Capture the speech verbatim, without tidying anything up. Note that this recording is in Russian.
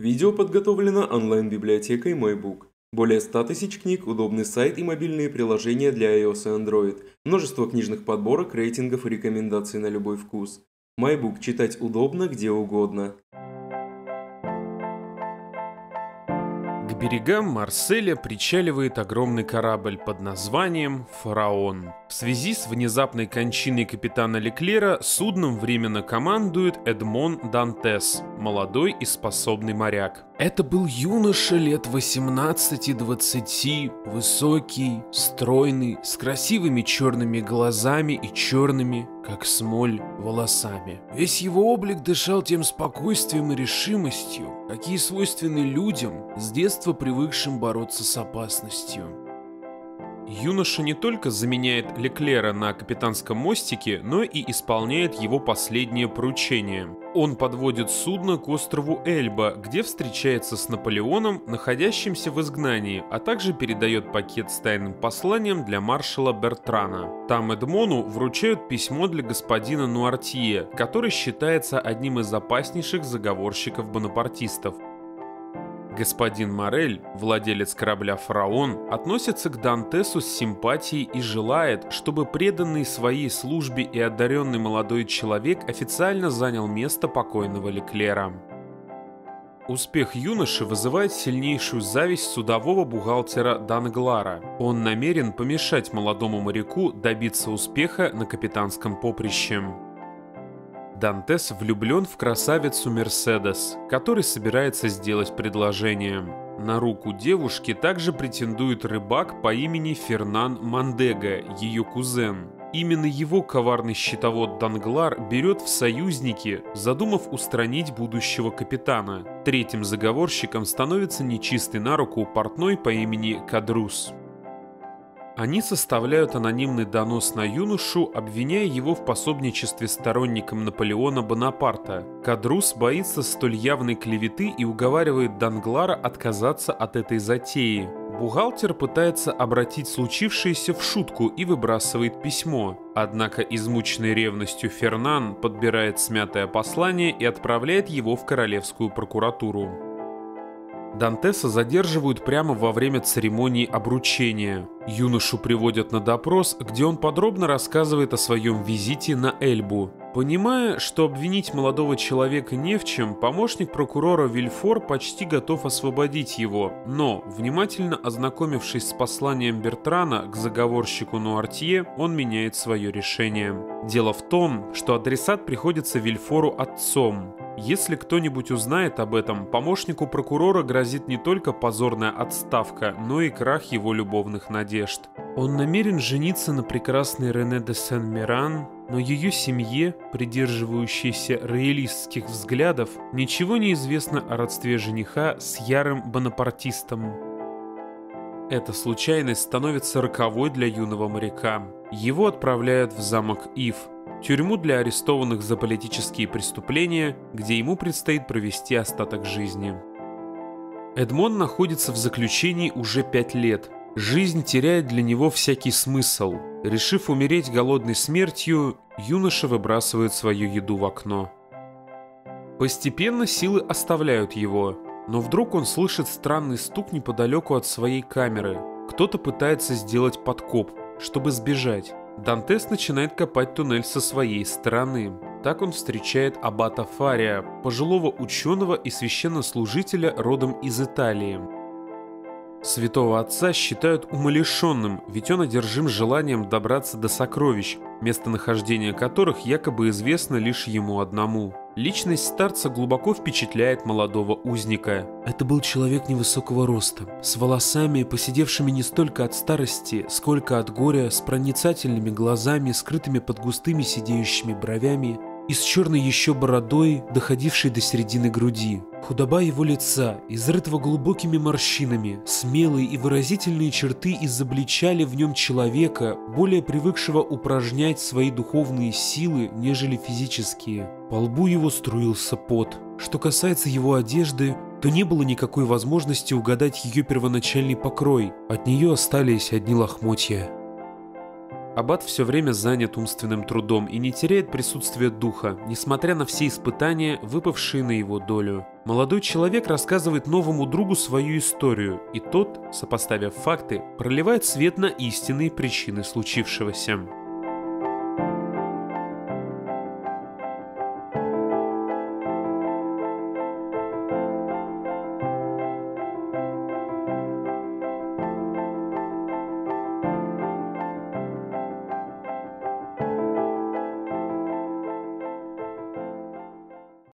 Видео подготовлено онлайн-библиотекой MyBook. Более ста тысяч книг, удобный сайт и мобильные приложения для iOS и Android. Множество книжных подборок, рейтингов и рекомендаций на любой вкус. MyBook. Читать удобно, где угодно. К берегам Марселя причаливает огромный корабль под названием «Фараон». В связи с внезапной кончиной капитана Леклера судном временно командует Эдмон Дантес, молодой и способный моряк. Это был юноша лет восемнадцати-двадцати, высокий, стройный, с красивыми черными глазами и черными, как смоль, волосами. Весь его облик дышал тем спокойствием и решимостью, какие свойственны людям, с детства привыкшим бороться с опасностью. Юноша не только заменяет Леклера на капитанском мостике, но и исполняет его последнее поручение. Он подводит судно к острову Эльба, где встречается с Наполеоном, находящимся в изгнании, а также передает пакет с тайным посланием для маршала Бертрана. Там Эдмону вручают письмо для господина Нуартье, который считается одним из опаснейших заговорщиков бонапартистов. Господин Моррель, владелец корабля «Фараон», относится к Дантесу с симпатией и желает, чтобы преданный своей службе и одаренный молодой человек официально занял место покойного Леклера. Успех юноши вызывает сильнейшую зависть судового бухгалтера Данглара. Он намерен помешать молодому моряку добиться успеха на капитанском поприще. Дантес влюблен в красавицу Мерседес, который собирается сделать предложение. На руку девушки также претендует рыбак по имени Фернан Мандега, ее кузен. Именно его коварный щитовод Данглар берет в союзники, задумав устранить будущего капитана. Третьим заговорщиком становится нечистый на руку портной по имени Кадрус. Они составляют анонимный донос на юношу, обвиняя его в пособничестве сторонникам Наполеона Бонапарта. Кадрус боится столь явной клеветы и уговаривает Данглара отказаться от этой затеи. Бухгалтер пытается обратить случившееся в шутку и выбрасывает письмо. Однако измученный ревностью Фернан подбирает смятое послание и отправляет его в королевскую прокуратуру. Дантеса задерживают прямо во время церемонии обручения. Юношу приводят на допрос, где он подробно рассказывает о своем визите на Эльбу. Понимая, что обвинить молодого человека не в чем, помощник прокурора Вильфор почти готов освободить его, но, внимательно ознакомившись с посланием Бертрана к заговорщику Нуартье, он меняет свое решение. Дело в том, что адресат приходится Вильфору отцом. Если кто-нибудь узнает об этом, помощнику прокурора грозит не только позорная отставка, но и крах его любовных надежд. Он намерен жениться на прекрасной Рене де Сен-Миран, но ее семье, придерживающейся роялистских взглядов, ничего не известно о родстве жениха с ярым бонапартистом. Эта случайность становится роковой для юного моряка. Его отправляют в замок Ив, тюрьму для арестованных за политические преступления, где ему предстоит провести остаток жизни. Эдмон находится в заключении уже пять лет. Жизнь теряет для него всякий смысл. Решив умереть голодной смертью, юноша выбрасывает свою еду в окно. Постепенно силы оставляют его, но вдруг он слышит странный стук неподалеку от своей камеры. Кто-то пытается сделать подкоп, чтобы сбежать. Дантес начинает копать туннель со своей стороны. Так он встречает аббата Фария, пожилого ученого и священнослужителя родом из Италии. Святого отца считают умалишенным, ведь он одержим желанием добраться до сокровищ, местонахождение которых якобы известно лишь ему одному. Личность старца глубоко впечатляет молодого узника. Это был человек невысокого роста, с волосами, поседевшими не столько от старости, сколько от горя, с проницательными глазами, скрытыми под густыми сидеющими бровями, и с черной еще бородой, доходившей до середины груди. Худоба его лица, изрытого глубокими морщинами, смелые и выразительные черты изобличали в нем человека, более привыкшего упражнять свои духовные силы, нежели физические. По лбу его струился пот. Что касается его одежды, то не было никакой возможности угадать ее первоначальный покрой, от нее остались одни лохмотья. Аббат все время занят умственным трудом и не теряет присутствия духа, несмотря на все испытания, выпавшие на его долю. Молодой человек рассказывает новому другу свою историю, и тот, сопоставив факты, проливает свет на истинные причины случившегося.